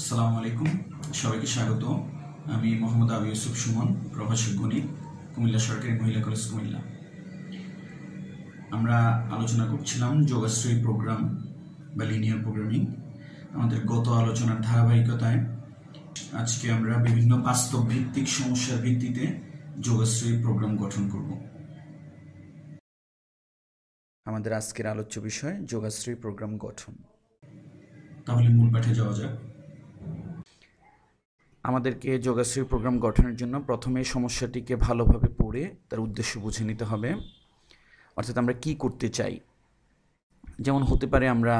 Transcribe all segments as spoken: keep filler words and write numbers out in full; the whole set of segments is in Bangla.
আসসালামু আলাইকুম সবাইকে স্বাগত আমি মোহাম্মদ আবু ইউসুফ সুমন প্রভাষক গণিত কুমিল্লা সরকারি মহিলা কলেজ কুমিল্লা আমরা আলোচনা করছিলাম যোগাশ্রয়ী প্রোগ্রাম বা লিনিয়ার প্রোগ্রামিং আমাদের গত আলোচনার ধারাবাহিকতায় আজকে আমরা বিভিন্ন বাস্তব ভিত্তিক সমস্যার ভিত্তিতে যোগাশ্রয়ী প্রোগ্রাম গঠন করব আমাদের আজকের আলোচ্য বিষয় যোগাশ্রয়ী প্রোগ্রাম গঠন তাহলে মূল পাঠে যাওয়া যাক আমাদেরকে যোগাশ্রয়ী প্রোগ্রাম গঠনের জন্য প্রথমে সমস্যাটিকে ভালোভাবে পড়ে তার উদ্দেশ্য বুঝে নিতে হবে অর্থাৎ আমরা কি করতে চাই যেমন হতে পারে আমরা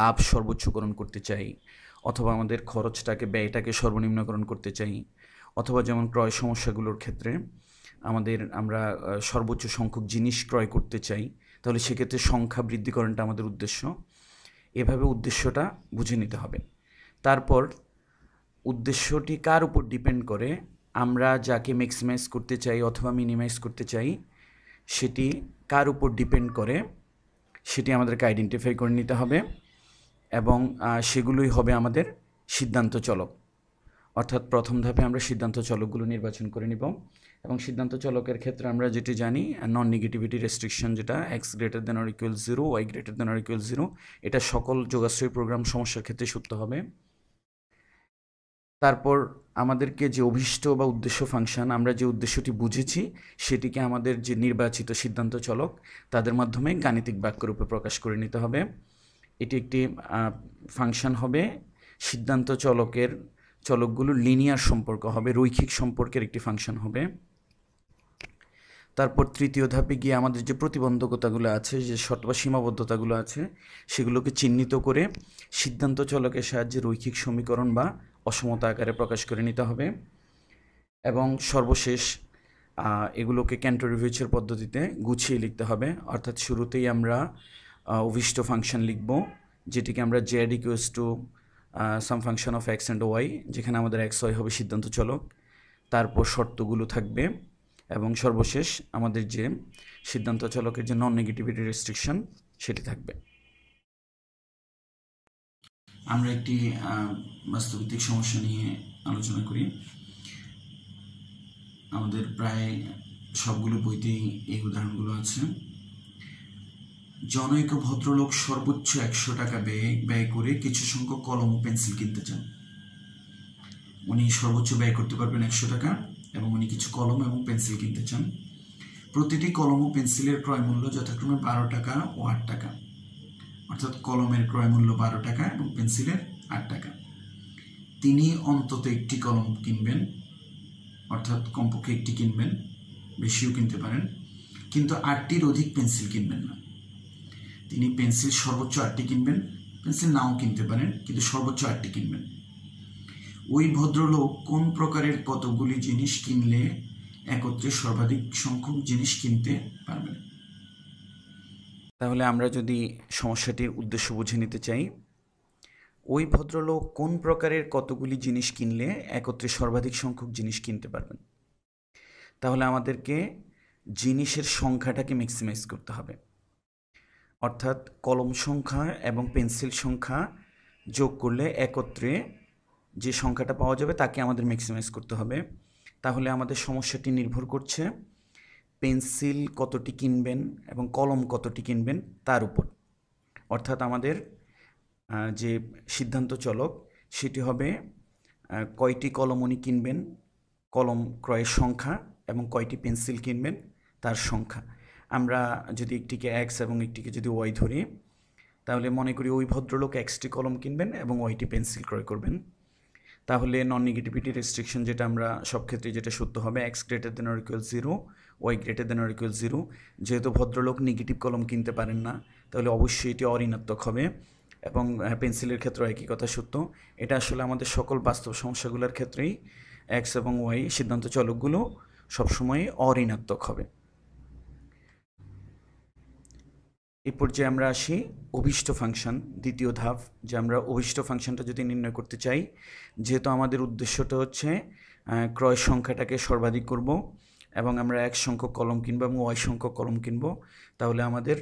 লাভ সর্বোচ্চকরণ করতে চাই অথবা আমাদের খরচটাকে ব্যয়টাকে সর্বনিম্নকরণ করতে চাই অথবা যেমন ক্রয় সমস্যাগুলোর ক্ষেত্রে আমাদের আমরা সর্বোচ্চ সংখ্যক জিনিস ক্রয় করতে চাই তাহলে সেক্ষেত্রে সংখ্যা বৃদ্ধিকরণটা আমাদের উদ্দেশ্য এভাবে উদ্দেশ্যটা বুঝে নিতে হবে তারপর উদ্দেশ্যটি কার উপর ডিপেন্ড করে আমরা যাকে ম্যাক্সিমাইজ করতে চাই অথবা মিনিমাইজ করতে চাই সেটি কার উপর ডিপেন্ড করে সেটি আমাদেরকে আইডেন্টিফাই করে নিতে হবে এবং সেগুলোই হবে আমাদের সিদ্ধান্ত চলক অর্থাৎ প্রথম ধাপে আমরা সিদ্ধান্ত চলকগুলো নির্বাচন করে নিব এবং সিদ্ধান্ত চলকের ক্ষেত্রে আমরা যেটি জানি নন নেগেটিভিটি রেস্ট্রিকশন যেটা x greater than or equal zero Y greater than or equal zero এটা সকল যোগাশ্রয়ী প্রোগ্রাম সমস্যার ক্ষেত্রে সত্য হবে তারপর আমাদেরকে যে অভিষ্ট বা উদ্দেশ্য ফাংশন আমরা যে উদ্দেশ্যটি বুঝেছি সেটিকে আমাদের যে নির্বাচিত সিদ্ধান্ত চলক তাদের মাধ্যমে গাণিতিক বাক্যরূপে প্রকাশ করে নিতে হবে এটি একটি ফাংশন হবে সিদ্ধান্ত চলকের চলকগুলো লিনিয়ার সম্পর্ক হবে রৈখিক সম্পর্কের একটি ফাংশন হবে তারপর তৃতীয় ধাপে গিয়ে আমাদের যে প্রতিবন্ধকতাগুলো আছে যে শর্ত বা সীমাবদ্ধতাগুলো আছে সেগুলোকে চিহ্নিত করে সিদ্ধান্ত চলকের সাহায্যে রৈখিক সমীকরণ বা অসমতা আকারে প্রকাশ করে নিতে হবে এবং সর্বশেষ এগুলোকে ক্যান্টোরিভিউচের পদ্ধতিতে গুছিয়ে লিখতে হবে অর্থাৎ শুরুতেই আমরা অভিষ্ট ফাংশন লিখব যেটিকে আমরা Z equals to some function of x and Y যেখানে আমাদের এক্স ওয়াই হবে সিদ্ধান্ত চলক তারপর শর্তগুলো থাকবে এবং সর্বশেষ আমাদের যে সিদ্ধান্ত চলকের যে নন নেগেটিভিটি রেস্ট্রিকশন সেটি থাকবে আমরা একটি বাস্তবভিত্তিক সমস্যা নিয়ে আলোচনা করি আমাদের প্রায় সবগুলো বইতেই এই উদাহরণগুলো আছে জনৈক ভদ্রলোক সর্বোচ্চ একশো টাকা ব্যয় ব্যয় করে কিছু সংখ্যক কলম ও পেন্সিল কিনতে চান উনি সর্বোচ্চ ব্যয় করতে পারবেন একশো টাকা এবং উনি কিছু কলম এবং পেন্সিল কিনতে চান প্রতিটি কলম ও পেন্সিলের ক্রয় মূল্য যথাক্রমে বারো টাকা ও আট টাকা অর্থাৎ কলমের ক্রয় মূল্য বারো টাকা এবং পেন্সিলের আট টাকা তিনি অন্তত একটি কলম কিনবেন অর্থাৎ কমপক্ষে একটি কিনবেন বেশিও কিনতে পারেন কিন্তু আটটির অধিক পেন্সিল কিনবেন না তিনি পেন্সিল সর্বোচ্চ আটটি কিনবেন পেন্সিল নাও কিনতে পারেন কিন্তু সর্বোচ্চ আটটি কিনবেন ওই ভদ্রলোক কোন প্রকারের কতগুলি জিনিস কিনলে একত্রে সর্বাধিক সংখ্যক জিনিস কিনতে পারবেন তাহলে আমরা যদি সমস্যাটির উদ্দেশ্য বুঝে নিতে চাই ওই ভদ্রলোক কোন প্রকারের কতগুলি জিনিস কিনলে একত্রে সর্বাধিক সংখ্যক জিনিস কিনতে পারবেন তাহলে আমাদেরকে জিনিসের সংখ্যাটাকে ম্যাক্সিমাইজ করতে হবে অর্থাৎ কলম সংখ্যা এবং পেন্সিল সংখ্যা যোগ করলে একত্রে যে সংখ্যাটা পাওয়া যাবে তাকে আমাদের ম্যাক্সিমাইজ করতে হবে তাহলে আমাদের সমস্যাটি নির্ভর করছে পেন্সিল কতটি কিনবেন এবং কলম কতটি কিনবেন তার উপর অর্থাৎ আমাদের যে সিদ্ধান্ত চলক সেটি হবে কয়টি কলম উনি কিনবেন কলম ক্রয়ের সংখ্যা এবং কয়টি পেন্সিল কিনবেন তার সংখ্যা আমরা যদি একটিকে এক্স এবং একটিকে যদি ওয়াই ধরি তাহলে মনে করি ওই ভদ্রলোক এক্সটি কলম কিনবেন এবং ওয়াইটি পেন্সিল ক্রয় করবেন তাহলে নন নেগেটিভিটি রেস্ট্রিকশন যেটা আমরা সব ক্ষেত্রে যেটা সত্য হবে x greater than or equal zero Y greater than or equal zero যেহেতু ভদ্রলোক নেগেটিভ কলম কিনতে পারেন না তাহলে অবশ্যই এটি অঋণাত্মক হবে এবং পেন্সিলের ক্ষেত্রেও একই কথা সত্য এটা আসলে আমাদের সকল বাস্তব সমস্যাগুলোর ক্ষেত্রেই এক্স এবং ওয়াই সিদ্ধান্ত চলকগুলো সবসময় অঋণাত্মক হবে এ পর্যায়ে আমরা আসি অভিষ্ট ফাংশন দ্বিতীয় ধাপ যে আমরা অভিষ্ট ফাংশনটা যদি নির্ণয় করতে চাই যেহেতু আমাদের উদ্দেশ্যটা হচ্ছে ক্রয় সংখ্যাটাকে সর্বাধিক করব এবং আমরা এক সংখ্যক কলম কিনব এবং ওয়াই সংখ্যক কলম কিনব তাহলে আমাদের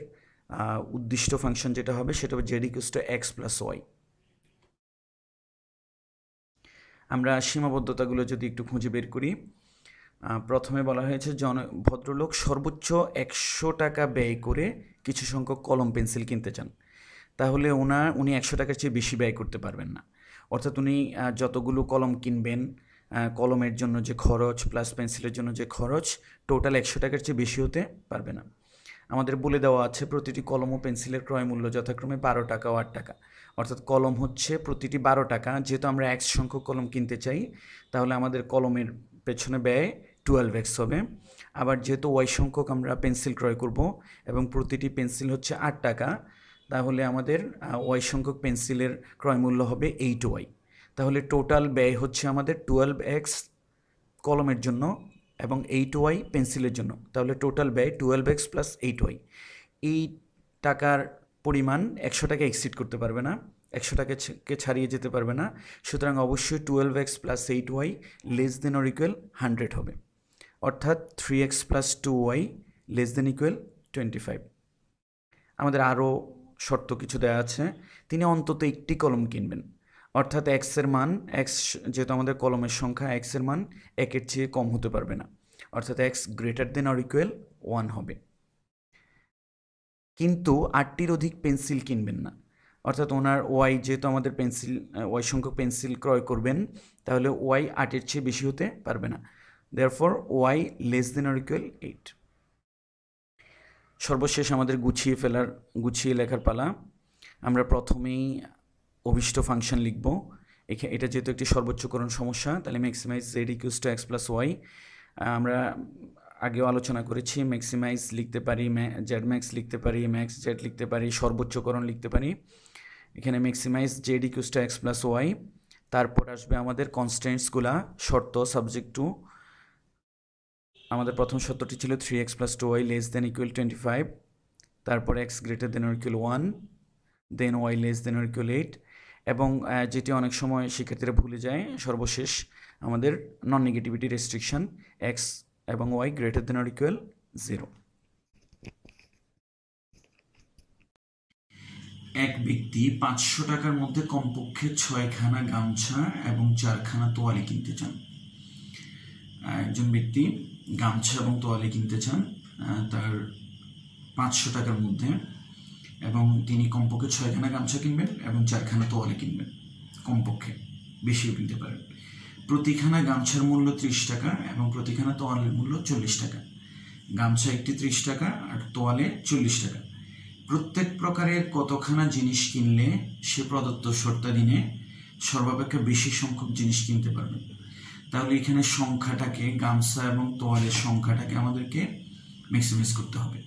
উদ্দিষ্ট ফাংশন যেটা হবে সেটা হবে Z equals to x plus Y আমরা সীমাবদ্ধতাগুলো যদি একটু খুঁজে বের করি প্রথমে বলা হয়েছে জন ভদ্রলোক সর্বোচ্চ একশো টাকা ব্যয় করে কিছু সংখ্যক কলম পেন্সিল কিনতে চান তাহলে ওনার উনি একশো টাকার চেয়ে বেশি ব্যয় করতে পারবেন না অর্থাৎ উনি যতগুলো কলম কিনবেন কলমের জন্য যে খরচ প্লাস পেন্সিলের জন্য যে খরচ টোটাল একশো টাকার চেয়ে বেশি হতে পারবে না আমাদের বলে দেওয়া আছে প্রতিটি কলম ও পেন্সিলের ক্রয় মূল্য যথাক্রমে বারো টাকা ও আট টাকা অর্থাৎ কলম হচ্ছে প্রতিটি বারো টাকা যেহেতু আমরা এক সংখ্যক কলম কিনতে চাই তাহলে আমাদের কলমের পেছনে ব্যয় বারো এক্স হবে আবার যেহেতু ওয়াই সংখ্যক আমরা পেন্সিল ক্রয় করব এবং প্রতিটি পেন্সিল হচ্ছে আট টাকা তাহলে আমাদের ওয়াই সংখ্যক পেন্সিলের ক্রয় মূল্য হবে এইট ওয়াই তাহলে টোটাল ব্যয় হচ্ছে আমাদের বারো এক্স কলমের জন্য এবং এইট ওয়াই পেন্সিলের জন্য তাহলে টোটাল ব্যয় বারো এক্স প্লাস এইট ওয়াই এই টাকার পরিমাণ একশো টাকা এক্সিড করতে পারবে না একশো টাকাকে ছাড়িয়ে যেতে পারবে না সুতরাং অবশ্যই বারো X plus eight Y less than or equal hundred হবে অর্থাৎ three X plus two Y less than equal twenty five আমাদের আরও শর্ত কিছু দেওয়া আছে তিনি অন্তত একটি কলম কিনবেন অর্থাৎ x এর মান x যেহেতু আমাদের কলমের সংখ্যা x এর মান এক এর চেয়ে কম হতে পারবে না অর্থাৎ x greater than or equal one হবে কিন্তু আটটির অধিক পেন্সিল কিনবেন না অর্থাৎ ওনার y যেহেতু আমাদের পেন্সিল y সংখ্যক পেন্সিল ক্রয় করবেন তাহলে y আট এর চেয়ে বেশি হতে পারবে না therefore y less than or equal eight সর্বশেষ আমাদের গুছিয়ে ফেলার গুছিয়ে লেখার পালা আমরা প্রথমেই অভিষ্ট ফাংশন লিখব এটা যেহেতু একটি সর্বোচ্চকরণ সমস্যা তাহলে maximise Z equals to x plus Y আমরা আগেও আলোচনা করেছি ম্যাক্সিমাইজ লিখতে পারি জেড ম্যাক্স লিখতে পারি ম্যাক্স জেড লিখতে পারি সর্বোচ্চকরণ লিখতে পারি এখানে maximise Z equals to x plus Y তারপর আসবে আমাদের কনস্ট্যান্টসগুলা শর্ত সাবজেক্ট টু আমাদের প্রথম শর্তটি ছিল three X plus two Y less than equal twenty five তারপর X greater than or equal one then Y less than or equal eight এবং যেটি অনেক সময় শিক্ষার্থীরা ভুলে যায় সর্বশেষ আমাদের নন নেগেটিভিটি রেস্ট্রিকশন এক্স এবং Y greater than or equal zero এক ব্যক্তি পাঁচশো টাকার মধ্যে কমপক্ষে ছয়খানা গামছা এবং চারখানা তোয়ালে কিনতে চান একজন ব্যক্তি গামছা এবং তোয়ালে কিনতে চান তার পাঁচশো টাকার মধ্যে এবং তিনি কমপক্ষে ছয়খানা গামছা কিনবেন এবং চারখানা তোয়ালে কিনবেন কমপক্ষে বেশিও কিনতে পারেন প্রতিখানা গামছার মূল্য ত্রিশ টাকা এবং প্রতিখানা তোয়ালের মূল্য চল্লিশ টাকা গামছা একটি ত্রিশ টাকা আর তোয়ালে চল্লিশ টাকা প্রত্যেক প্রকারের কতখানা জিনিস কিনলে সে প্রদত্ত শর্তাধীনে সর্বাপেক্ষা বেশি সংখ্যক জিনিস কিনতে পারবেন তাহলে এখানে সংখ্যাটাকে গামছা এবং তোয়ালের সংখ্যাটাকে আমাদেরকে ম্যাক্সিমাইজ করতে হবে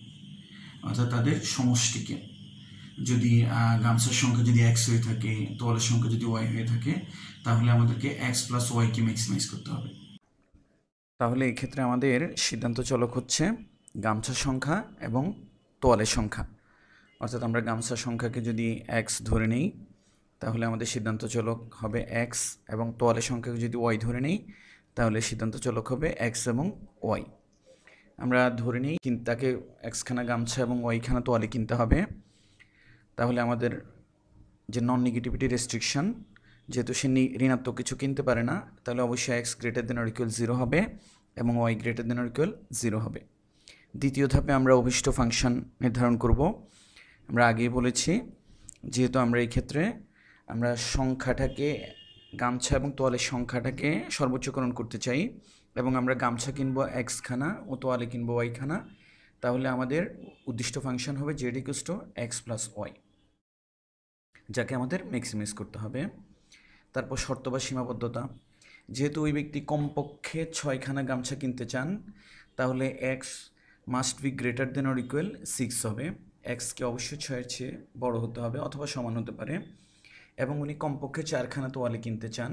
অর্থাৎ তাদের সমষ্টিকে যদি গামছার সংখ্যা যদি এক্স হয়ে থাকে তোয়ালের সংখ্যা যদি ওয়াই হয়ে থাকে তাহলে আমাদেরকে এক্স প্লাস ওয়াইকে ম্যাক্সিমাইজ করতে হবে তাহলে এক্ষেত্রে আমাদের সিদ্ধান্ত চলক হচ্ছে গামছার সংখ্যা এবং তোয়ালের সংখ্যা অর্থাৎ আমরা গামছার সংখ্যাকে যদি এক্স ধরে নিই তাহলে আমাদের সিদ্ধান্ত চলক হবে এক্স এবং তোয়ালের সংখ্যাকে যদি ওয়াই ধরে নিই তাহলে সিদ্ধান্ত চলক হবে এক্স এবং ওয়াই আমরা ধরে নিই কিন্তু তাকে এক্সখানা গামছা এবং ওয়াইখানা তোয়ালে কিনতে হবে তাহলে আমাদের যে নন নেগেটিভিটি রেস্ট্রিকশন যেহেতু সে ঋণাত্মক কিছু কিনতে পারে না তাহলে অবশ্যই X greater than or equal zero হবে এবং Y greater than or equal zero হবে দ্বিতীয় ধাপে আমরা অভিষ্ট ফাংশন নির্ধারণ করব আমরা আগেই বলেছি যেহেতু আমরা এই ক্ষেত্রে আমরা সংখ্যাটাকে গামছা এবং তোয়ালের সংখ্যাটাকে সর্বোচ্চকরণ করতে চাই এবং আমরা গামছা কিনবো এক্স খানা ও তোয়ালে কিনবো ওয়াই খানা তাহলে আমাদের উদ্দিষ্ট ফাংশন হবে Z equals to x plus Y যাকে আমাদের ম্যাক্সিমাইজ করতে হবে তারপর শর্ত বা সীমাবদ্ধতা যেহেতু ওই ব্যক্তি কমপক্ষে ছয়খানা গামছা কিনতে চান তাহলে X must be greater than or equal six হবে এক্সকে অবশ্যই ছয়ের চেয়ে বড় হতে হবে অথবা সমান হতে পারে এবং উনি কমপক্ষে চারখানা তোয়ালে কিনতে চান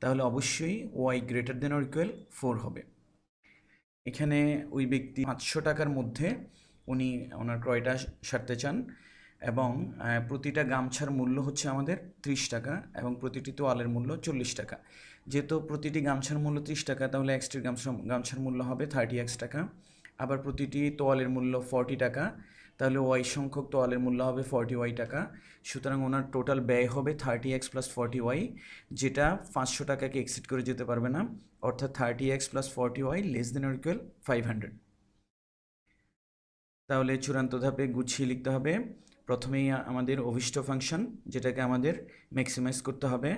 তাহলে অবশ্যই Y greater than or equal four হবে এখানে ওই ব্যক্তি পাঁচশো টাকার মধ্যে উনি ওনার ক্রয়টা সারতে চান এবং প্রতিটা গামছার মূল্য হচ্ছে আমাদের ত্রিশ টাকা এবং প্রতিটি তোয়ালের মূল্য চল্লিশ টাকা যেহেতু প্রতিটি গামছার মূল্য ত্রিশ টাকা তাহলে এক্সটির গামছা গামছার মূল্য হবে থার্টি এক্স টাকা আবার প্রতিটি তোয়ালের মূল্য ফর্টি টাকা তাহলে ওয়াই সংখ্যক তোয়ালের মূল্য হবে ফর্টি ওয়াই টাকা। সুতরাং ওনার টোটাল ব্যয় হবে thirty X plus forty Y, যেটা পাঁচশো টাকাকে এক্সিড করে যেতে পারবে না, অর্থাৎ thirty X plus forty Y less than or equal five hundred. তাহলে চূড়ান্ত ধাপে গুছিয়ে লিখতে হবে। প্রথমেই আমাদের অভিষ্ট ফাংশন যেটাকে আমাদের ম্যাক্সিমাইজ করতে হবে,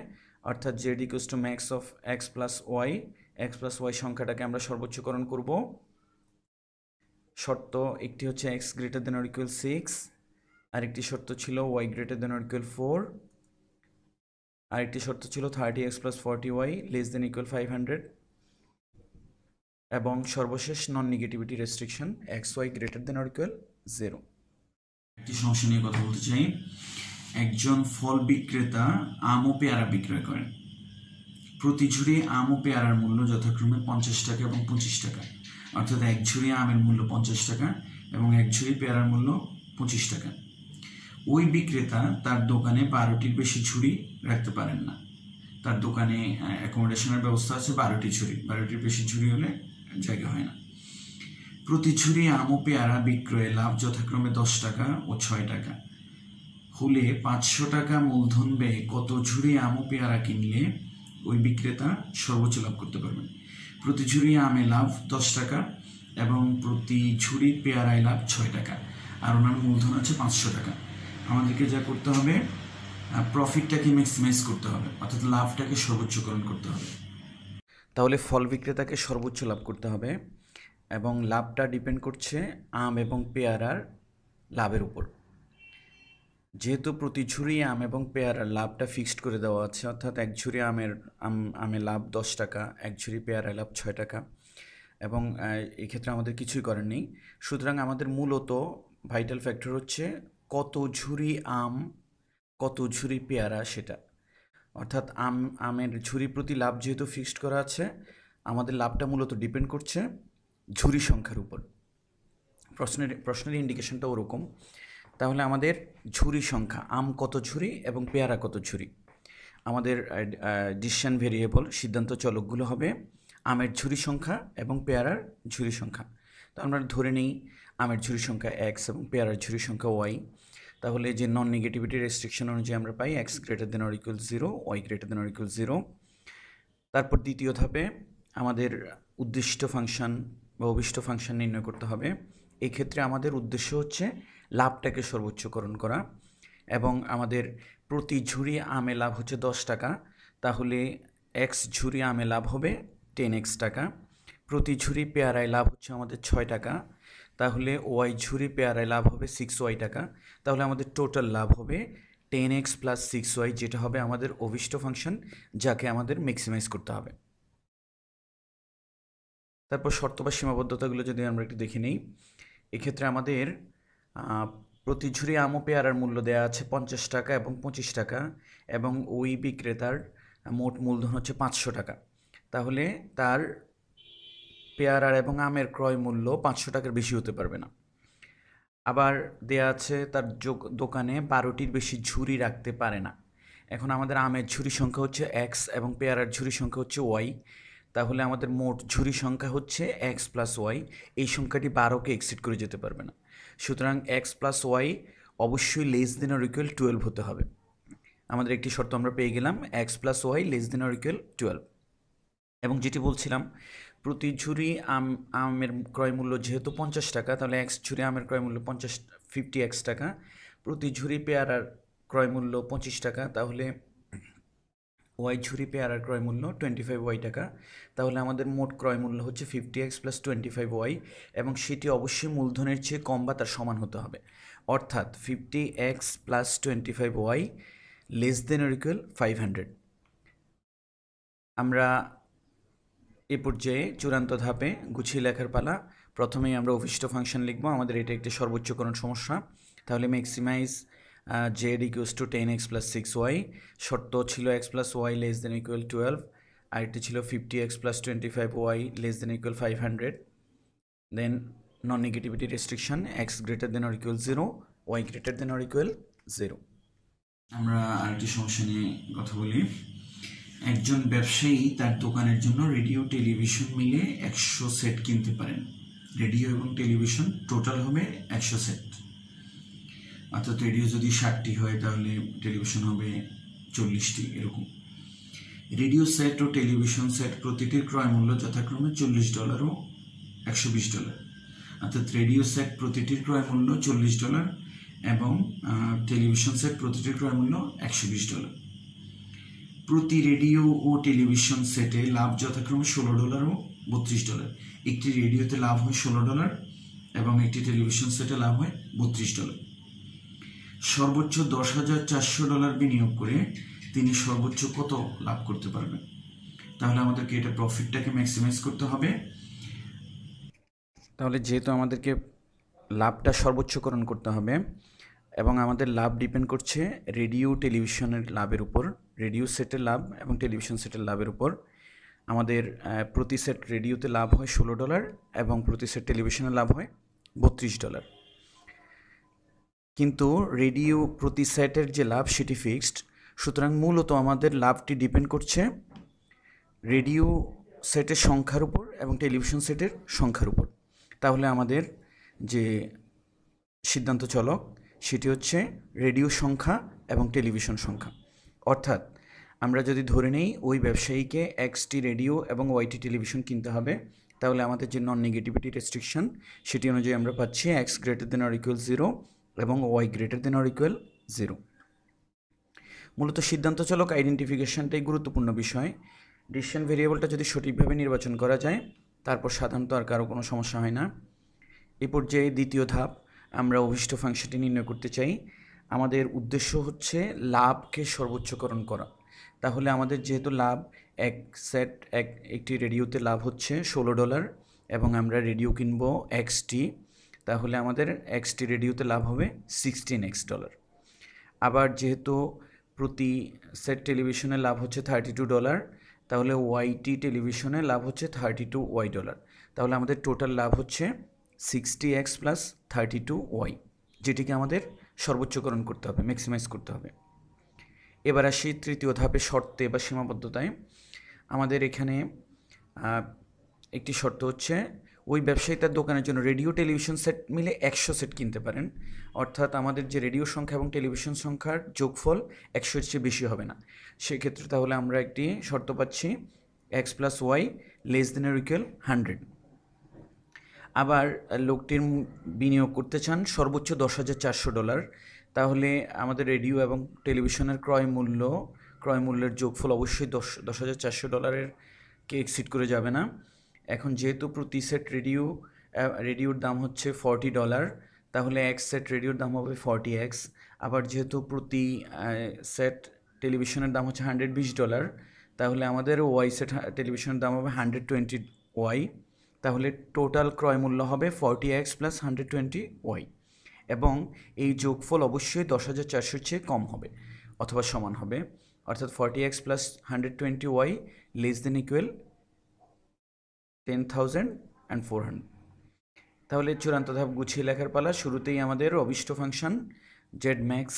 অর্থাৎ Z equals to max of X plus Y, X plus Y সংখ্যাটাকে আমরা সর্বোচ্চকরণ করব। শর্ত একটি হচ্ছে X greater than or equal six, আরেকটি শর্ত ছিল Y greater than or equal four, আরেকটি শর্ত ছিল thirty X plus forty Y less than equal five hundred, এবং সর্বশেষ non negativity restriction X Y greater than or equal zero. একটি সমস্যা নিয়ে কথা বলতে চাই। একজন ফল বিক্রেতা আম ও পেয়ারা বিক্রয় করেন। প্রতি ঝুড়ি আম ও পেয়ারার মূল্য যথাক্রমে পঞ্চাশ টাকা এবং পঁচিশ টাকা, অর্থাৎ এক ঝুড়ি আমের মূল্য পঞ্চাশ টাকা এবং এক ঝুড়ি পেয়ারার মূল্য পঁচিশ টাকা। ওই বিক্রেতা তার দোকানে বারোটির বেশি ঝুড়ি রাখতে পারেন না। তার দোকানে অ্যাকোমোডেশনের ব্যবস্থা আছে, বারোটি ঝুড়ি, বারোটির বেশি ঝুড়ি হলে জায়গা হয় না। প্রতি ঝুড়ি আম ও পেয়ারা বিক্রয়ে লাভ যথাক্রমে দশ টাকা ও ছয় টাকা হলে পাঁচশো টাকা মূলধন ব্যয়ে কত ঝুড়ি আম ও পেয়ারা কিনলে ওই বিক্রেতা সর্বোচ্চ লাভ করতে পারবেন? প্রতি ঝুড়ি আমে লাভ দশ টাকা এবং প্রতি ঝুড়ি পেয়ারায় লাভ ছয় টাকা, আর ওনার মূলধন আছে পাঁচশো টাকা। আমাদেরকে যা করতে হবে, প্রফিটটাকে ম্যাক্সিমাইজ করতে হবে, অর্থাৎ লাভটাকে সর্বোচ্চকরণ করতে হবে। তাহলে ফল বিক্রেতাকে সর্বোচ্চ লাভ করতে হবে এবং লাভটা ডিপেন্ড করছে আম এবং পেয়ারার লাভের উপর। যেহেতু প্রতি ঝুড়ি আম এবং পেয়ারার লাভটা ফিক্সড করে দেওয়া আছে, অর্থাৎ এক ঝুড়ি আমের আম আমে লাভ দশ টাকা, এক ঝুড়ি পেয়ারায় লাভ ছয় টাকা, এবং এক্ষেত্রে আমাদের কিছুই করার নেই। সুতরাং আমাদের মূলত ভাইটাল ফ্যাক্টর হচ্ছে কত ঝুড়ি আম কত ঝুড়ি পেয়ারা সেটা, অর্থাৎ আম আমের ঝুড়ি প্রতি লাভ যেহেতু ফিক্সড করা আছে, আমাদের লাভটা মূলত ডিপেন্ড করছে ঝুড়ি সংখ্যার উপর। প্রশ্নের প্রশ্নের ইন্ডিকেশনটা ওরকম। তাহলে আমাদের ঝুড়ি সংখ্যা আম কত ঝুড়ি এবং পেয়ারা কত ঝুড়ি, আমাদের ডিসিশন ভেরিয়েবল সিদ্ধান্ত চলকগুলো হবে আমের ঝুড়ি সংখ্যা এবং পেয়ারার ঝুড়ি সংখ্যা। তো আমরা ধরে নিই আমের ঝুড়ি সংখ্যা এক্স এবং পেয়ারার ঝুড়ি সংখ্যা ওয়াই। তাহলে যে নন নেগেটিভিটি রেস্ট্রিকশন অনুযায়ী আমরা পাই x greater than or equal zero, Y greater than or equal zero. তারপর দ্বিতীয় ধাপে আমাদের উদ্দিষ্ট ফাংশন বা অভিষ্ট ফাংশন নির্ণয় করতে হবে। এক্ষেত্রে আমাদের উদ্দেশ্য হচ্ছে লাভটাকে সর্বোচ্চকরণ করা, এবং আমাদের প্রতি ঝুড়ি আমে লাভ হচ্ছে দশ টাকা, তাহলে এক্স ঝুড়ি আমে লাভ হবে টেন এক্স টাকা। প্রতি ঝুড়ি পেয়ারায় লাভ হচ্ছে আমাদের ছয় টাকা, তাহলে ওয়াই ঝুড়ি পেয়ারায় লাভ হবে সিক্স ওয়াই টাকা। তাহলে আমাদের টোটাল লাভ হবে ten X plus six Y, যেটা হবে আমাদের অভিষ্ট ফাংশন, যাকে আমাদের ম্যাক্সিমাইজ করতে হবে। তারপর শর্ত বা সীমাবদ্ধতাগুলো যদি আমরা একটু দেখে নিই, এক্ষেত্রে আমাদের প্রতি ঝুড়ি আম ও পেয়ারার মূল্য দেওয়া আছে পঞ্চাশ টাকা এবং পঁচিশ টাকা, এবং ওই বিক্রেতার মোট মূলধন হচ্ছে পাঁচশো টাকা। তাহলে তার পেয়ারার এবং আমের ক্রয় মূল্য পাঁচশো টাকার বেশি হতে পারবে না। আবার দেয়া আছে তার দোকানে বারোটির বেশি ঝুড়ি রাখতে পারে না। এখন আমাদের আমের ঝুড়ি সংখ্যা হচ্ছে এক্স এবং পেয়ারার ঝুড়ি সংখ্যা হচ্ছে ওয়াই, তাহলে আমাদের মোট ঝুড়ি সংখ্যা হচ্ছে এক্স প্লাস ওয়াই। এই সংখ্যাটি বারোকে এক্সিড করে যেতে পারবে না, সুতরাং এক্স প্লাস ওয়াই অবশ্যই less than or equal twelve হতে হবে। আমাদের একটি শর্ত আমরা পেয়ে গেলাম, x plus Y less than or equal twelve. এবং যেটি বলছিলাম, প্রতি ঝুড়ি আম আমের ক্রয় মূল্য যেহেতু পঞ্চাশ টাকা, তাহলে এক্স ঝুড়ি আমের ক্রয় মূল্য পঞ্চাশ ফিফটি এক্স টাকা, প্রতি ঝুড়ি পেয়ারার ক্রয় মূল্য পঁচিশ টাকা, তাহলে ওয়াই ঝুড়ি পেয়ারার ক্রয় মূল্য টোয়েন্টি ফাইভ ওয়াই টাকা। তাহলে আমাদের মোট ক্রয় মূল্য হচ্ছে fifty X plus twenty five Y, এবং সেটি অবশ্যই মূলধনের চেয়ে কম বা তার সমান হতে হবে, অর্থাৎ fifty X plus twenty five Y less than or equal five hundred. আমরা এ পর্যায়ে চূড়ান্ত ধাপে গুছিয়ে লেখার পালা। প্রথমেই আমরা অভিষ্ট ফাংশন লিখব, আমাদের এটা একটি সর্বোচ্চকরণ সমস্যা। তাহলে maximise Z equals to ten X plus six Y, শর্ত ছিল X plus Y less than equal twelve, আরেকটি ছিল fifty X plus twenty five Y less than equal five hundred. Then non negativity restriction X greater than or equal zero, Y greater than or equal zero. আমরা আরেকটি সমস্যা নিয়ে কথা বলি। একজন ব্যবসায়ী তার দোকানের জন্য রেডিও টেলিভিশন মিলে একশো সেট কিনতে পারেন। রেডিও এবং টেলিভিশন টোটাল হবে একশো সেট। अर्थात रेडियो यदि षाटटी है ताहले टेलिविजन होबे चल्लिशटी एरकम। रेडियो सेट और टेलिविजन सेट प्रतिटिर क्रय मूल्य यथाक्रमे चल्लिश डलार और एकशो बीस डलार। अर्थात रेडियो सेट प्रतिटिर क्रय मूल्य चल्लिश डलार एवं टेलिविजन सेट प्रतिटिर क्रय मूल्य एकशो बीस डलार। प्रति रेडियो और टेलिविजन सेटे लाभ यथाक्रमे षोलो डलार और बत्रिस डलार। एक रेडियोते लाभ है षोलो डलार एवं एक टेलिविजन सेटे लाभ है बत्रिस डलार। सर्वोच्च दस हज़ार चारशो डलार विनियोग करे তিনি सर्वोच्च कत लाभ करते পারবেন। তাহলে আমাদেরকে এটা প্রফিটটাকে ম্যাক্সিমাইজ করতে হবে। তাহলে যেহেতু আমাদেরকে লাভটা সর্বোচ্চকরণ করতে হবে এবং আমাদের লাভ ডিপেন্ড করছে রেডিও টেলিভিশনের লাভের উপর, রেডিও সেটের লাভ এবং টেলিভিশন সেটের লাভের উপর। আমাদের প্রতি সেট রেডিওতে লাভ হয় ষোলো ডলার এবং প্রতি সেট টেলিভিশনের লাভ হয় বত্রিশ ডলার। কিন্তু রেডিও প্রতি সেটের যে লাভ সেটি ফিক্সড, সুতরাং মূলত আমাদের লাভটি ডিপেন্ড করছে রেডিও সেটের সংখ্যার উপর এবং টেলিভিশন সেটের সংখ্যার উপর। তাহলে আমাদের যে সিদ্ধান্ত চলক সেটি হচ্ছে রেডিও সংখ্যা এবং টেলিভিশন সংখ্যা। অর্থাৎ আমরা যদি ধরে নেই ওই ব্যবসায়ীকে এক্সটি রেডিও এবং ওয়াইটি টেলিভিশন কিনতে হবে, তাহলে আমাদের যে নন নেগেটিভিটি রেস্ট্রিকশন সেটি অনুযায়ী আমরা পাচ্ছি X greater than or equal zero এবং Y greater than or equal zero. মূলত সিদ্ধান্তচালক আইডেন্টিফিকেশনটাই গুরুত্বপূর্ণ বিষয়। ডিসিশন ভেরিয়েবলটা যদি সঠিকভাবে নির্বাচন করা যায় তারপর সাধারণত আর কারো কোনো সমস্যা হয় না। এ পর্যায়ে দ্বিতীয় ধাপ, আমরা অভিষ্ট ফাংশনটি নির্ণয় করতে চাই। আমাদের উদ্দেশ্য হচ্ছে লাভকে সর্বোচ্চকরণ করা। তাহলে আমাদের যেহেতু লাভ এক সেট এক একটি রেডিওতে লাভ হচ্ছে ষোলো ডলার এবং আমরা রেডিও কিনবো এক্সটি, তাহলে আমাদের এক্সটি রেডিওতে লাভ হবে সিক্সটিন এক্স ডলার। আবার যেহেতু প্রতি সেট টেলিভিশনে লাভ হচ্ছে থার্টি টু ডলার, তাহলে ওয়াইটি টেলিভিশনে লাভ হচ্ছে থার্টি টু ওয়াই ডলার। তাহলে আমাদের টোটাল লাভ হচ্ছে sixty X plus thirty two Y, যেটিকে আমাদের সর্বোচ্চকরণ করতে হবে, ম্যাক্সিমাইজ করতে হবে। এবার আসি তৃতীয় ধাপে শর্তে বা সীমাবদ্ধতায়। আমাদের এখানে একটি শর্ত হচ্ছে ওই ব্যবসায়ী তার দোকানের জন্য রেডিও টেলিভিশন সেট মিলে একশো সেট কিনতে পারেন। অর্থাৎ আমাদের যে রেডিও সংখ্যা এবং টেলিভিশন সংখ্যার যোগফল একশোর চেয়ে বেশি হবে না। সেক্ষেত্রে তাহলে আমরা একটি শর্ত পাচ্ছি X plus Y less than or equal hundred. আবার লোকটির বিনিয়োগ করতে চান সর্বোচ্চ দশ হাজার চারশো ডলার, তাহলে আমাদের রেডিও এবং টেলিভিশনের ক্রয় মূল্য ক্রয় মূল্যের যোগফল অবশ্যই দশ দশ হাজার চারশো ডলারের কে এক্সিড করে যাবে না। এখন যেহেতু প্রতি সেট রেডিও রেডিওর দাম হচ্ছে ফর্টি ডলার, তাহলে এক সেট রেডিওর দাম হবে ফর্টি এক্স। আবার যেহেতু প্রতি সেট টেলিভিশনের দাম হচ্ছে হান্ড্রেড বিশ ডলার, তাহলে আমাদের ওয়াই সেট টেলিভিশনের দাম হবে হান্ড্রেড টোয়েন্টি ওয়াই। তাহলে টোটাল ক্রয় মূল্য হবে forty X plus hundred twenty Y এবং এই যোগফল অবশ্যই দশ হাজার চারশোর চেয়ে কম হবে অথবা সমান হবে। অর্থাৎ forty X plus hundred twenty Y less than equal ten thousand and four hundred. তাহলে চূড়ান্ত ধাপ গুছিয়ে লেখার পালা। শুরুতেই আমাদের অভিষ্ট function Z max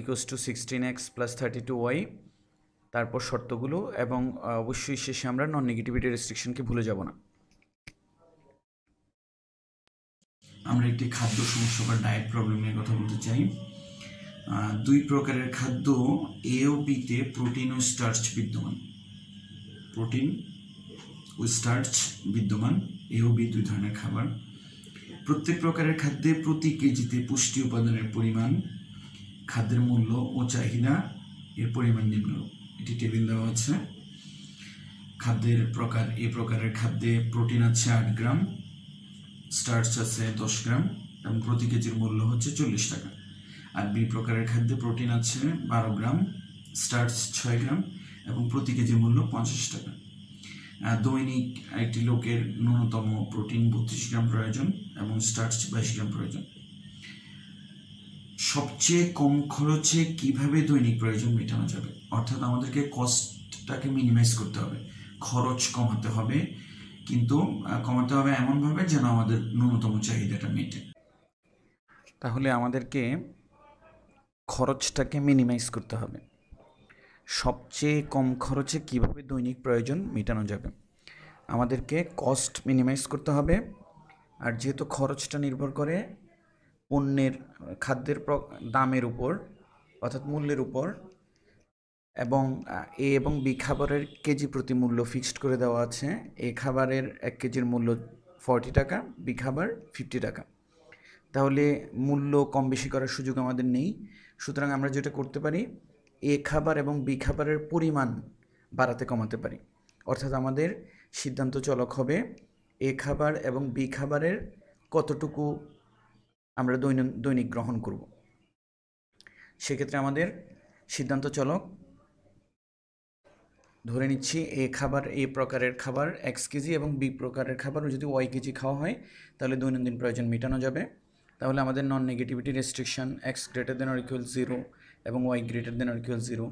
equals to sixteen X plus thirty two Y, তারপর শর্তগুলো এবং অবশ্যই শেষে আমরা নন নেগেটিভিটি রেস্ট্রিকশনকে ভুলে যাব না। আমরা একটি খাদ্য সমস্যা বা ডায়েট প্রবলেম নিয়ে কথা বলতে চাই। দুই প্রকারের খাদ্য এ ও বিতে প্রোটিন ও স্টার্চ বিদ্যমান, প্রোটিন ও স্টার্চ বিদ্যমান এ ও বি দুই ধরনের খাবার। প্রত্যেক প্রকারের খাদ্যে প্রতি কেজিতে পুষ্টি উপাদানের পরিমাণ, খাদ্যের মূল্য ও চাহিদা এর পরিমাণ নিম্নরূপ। এটি টেবিল দেওয়া আছে। খাদ্যের প্রকার এ প্রকারের খাদ্যে প্রোটিন আছে আট গ্রাম, স্টার্চ আছে দশ গ্রাম এবং প্রতি কেজির মূল্য হচ্ছে চল্লিশ টাকা। আর বি প্রকারের খাদ্যে প্রোটিন আছে বারো গ্রাম, স্টার্চ ছয় গ্রাম এবং প্রতি কেজির মূল্য পঞ্চাশ টাকা। দৈনিক একটি লোকের ন্যূনতম প্রোটিন বত্রিশ গ্রাম প্রয়োজন এবং স্টার্চ বাইশ গ্রাম প্রয়োজন। সবচেয়ে কম খরচে কিভাবে দৈনিক প্রয়োজন মেটানো যাবে? অর্থাৎ আমাদেরকে কস্টটাকে মিনিমাইজ করতে হবে, খরচ কমাতে হবে, কিন্তু কমাতে হবে এমনভাবে যেন আমাদের ন্যূনতম চাহিদাটা মেটে। তাহলে আমাদেরকে খরচটাকে মিনিমাইজ করতে হবে। সবচেয়ে কম খরচে কিভাবে দৈনিক প্রয়োজন মেটানো যাবে, আমাদেরকে কস্ট মিনিমাইজ করতে হবে। আর যেহেতু খরচটা নির্ভর করে পণ্যের খাদ্যের দামের উপর অর্থাৎ মূল্যের উপর এবং এ এবং বি খাবারের কেজি প্রতি মূল্য ফিক্সড করে দেওয়া আছে। এ খাবারের এক কেজির মূল্য ফর্টি টাকা, বি খাবার ফিফটি টাকা। তাহলে মূল্য কম বেশি করার সুযোগ আমাদের নেই, সুতরাং আমরা যেটা করতে পারি এ খাবার এবং বি খাবারের পরিমাণ বাড়াতে কমাতে পারি। অর্থাৎ আমাদের সিদ্ধান্ত চলক হবে এ খাবার এবং বি খাবারের কতটুকু আমরা দৈনিক দৈনিক গ্রহণ করব। সেক্ষেত্রে আমাদের সিদ্ধান্ত চলক ধরে নিচ্ছি এ খাবার এ প্রকারের খাবার এক্স কেজি এবং বি প্রকারের খাবার যদি ওয়াই কেজি খাওয়া হয় তাহলে দৈনন্দিন প্রয়োজন মেটানো যাবে। তাহলে আমাদের non negativity restriction X greater than or equal zero এবং Y greater than or equal zero,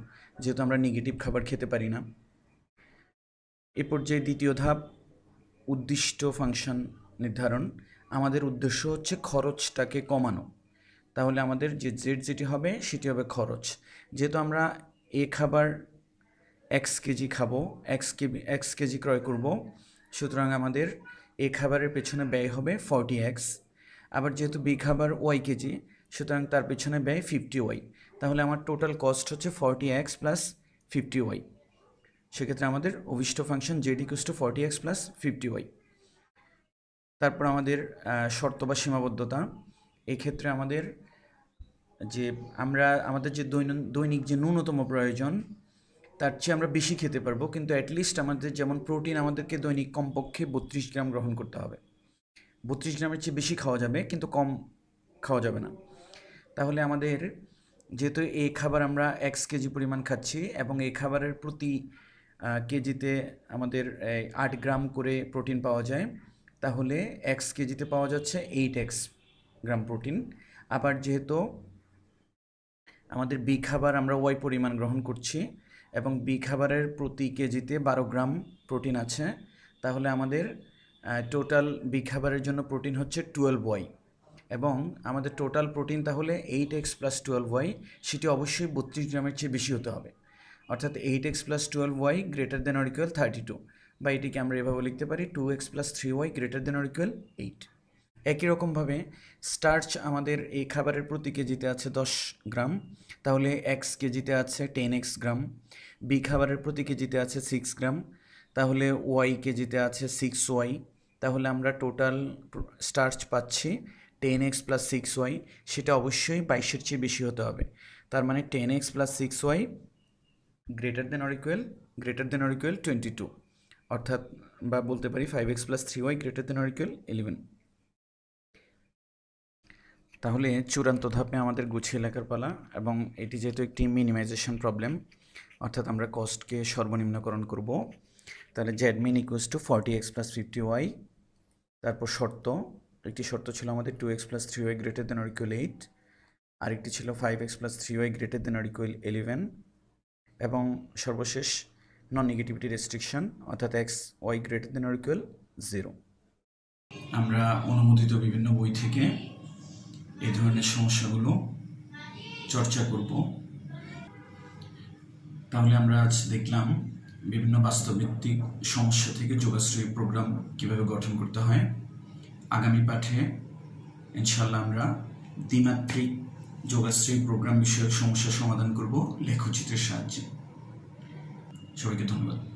যেহেতু আমরা নেগেটিভ খাবার খেতে পারি না। এ পর্যায়ে দ্বিতীয় ধাপ উদ্দিষ্ট ফাংশন নির্ধারণ। আমাদের উদ্দেশ্য হচ্ছে খরচটাকে কমানো, তাহলে আমাদের যে জেড যেটি হবে সেটি হবে খরচ। যেহেতু আমরা এ খাবার এক্স কেজি খাবো, এক্স কেজি এক্স কেজি ক্রয় করব, সুতরাং আমাদের এ খাবারের পেছনে ব্যয় হবে ফর্টি এক্স। আবার যেহেতু বি খাবার ওয়াই কেজি, সুতরাং তার পেছনে ব্যয় ফিফটি ওয়াই। তাহলে আমার টোটাল কস্ট হচ্ছে forty X plus fifty Y. সেক্ষেত্রে আমাদের অভিষ্ট function Z equal to forty X plus fifty Y. তারপর আমাদের শর্ত বা সীমাবদ্ধতা, এক্ষেত্রে আমাদের যে আমরা আমাদের যে দৈনিক যে ন্যূনতম প্রয়োজন তার চেয়ে আমরা বেশি খেতে পারবো, কিন্তু অ্যাটলিস্ট আমাদের যেমন প্রোটিন আমাদেরকে দৈনিক কমপক্ষে বত্রিশ গ্রাম গ্রহণ করতে হবে, বত্রিশ গ্রামের চেয়ে বেশি খাওয়া যাবে কিন্তু কম খাওয়া যাবে না। তাহলে আমাদের যেহেতু এই খাবার আমরা এক্স কেজি পরিমাণ খাচ্ছি এবং এই খাবারের প্রতি কেজিতে আমাদের আট গ্রাম করে প্রোটিন পাওয়া যায়, তাহলে এক্স কেজিতে পাওয়া যাচ্ছে এইট এক্স গ্রাম প্রোটিন। আবার যেহেতু আমাদের বি খাবার আমরা ওয়াই পরিমাণ গ্রহণ করছি এবং বি খাবারের প্রতি কেজিতে বারো গ্রাম প্রোটিন আছে, তাহলে আমাদের টোটাল বি খাবারের জন্য প্রোটিন হচ্ছে টুয়েলভ ওয়াই এবং আমাদের টোটাল প্রোটিন তাহলে eight X plus twelve Y, সেটি অবশ্যই বত্রিশ গ্রামের চেয়ে বেশি হতে হবে। অর্থাৎ eight X plus twelve Y greater than or equal thirty two, বা এটিকে আমরা এভাবে লিখতে পারি two x plus three Y greater than or equal eight. একই রকমভাবে স্টার্চ আমাদের এই খাবারের প্রতি কেজিতে আছে দশ গ্রাম, তাহলে এক্স কেজিতে আছে টেন এক্স গ্রাম, বি খাবারের প্রতি কেজিতে আছে সিক্স গ্রাম, তাহলে ওয়াই কেজিতে আছে সিক্স ওয়াই। তাহলে আমরা টোটাল স্টার্চ পাচ্ছি ten X plus six Y, সেটা অবশ্যই বাইশের চেয়ে বেশি হতে হবে। তার মানে ten X plus six Y greater than or equal greater than or equal twenty two, অর্থাৎ বা বলতে পারি five X plus three Y greater than or equal eleven. তাহলে চূড়ান্ত ধাপে আমাদের গুছিয়ে লেখার পালা, এবং এটি যেহেতু একটি মিনিমাইজেশন প্রবলেম অর্থাৎ আমরা কস্টকে সর্বনিম্নকরণ করব। তাহলে Z min equals to forty X plus fifty Y. তারপর শর্ত, একটি শর্ত ছিল আমাদের two x plus three Y greater than or equal eight, আরেকটি ছিল five X plus three Y greater than or equal eleven, এবং সর্বশেষ নন নেগেটিভিটি রেস্ট্রিকশন অর্থাৎ X Y greater than or equal zero. আমরা অনুমোদিত বিভিন্ন বই থেকে এই ধরনের সমস্যাগুলো চর্চা করব। তাহলে আমরা আজ দেখলাম বিভিন্ন বাস্তবভিত্তিক সমস্যা থেকে যোগাশ্রয়ী প্রোগ্রাম কিভাবে গঠন করতে হয়। আগামী পাঠে ইনশাআল্লাহ আমরা দ্বিমাত্রিক যোগাশ্রয়ী প্রোগ্রাম বিষয়ক সমস্যা সমাধান করব লেখচিত্রের সাহায্যে। সবাইকে ধন্যবাদ।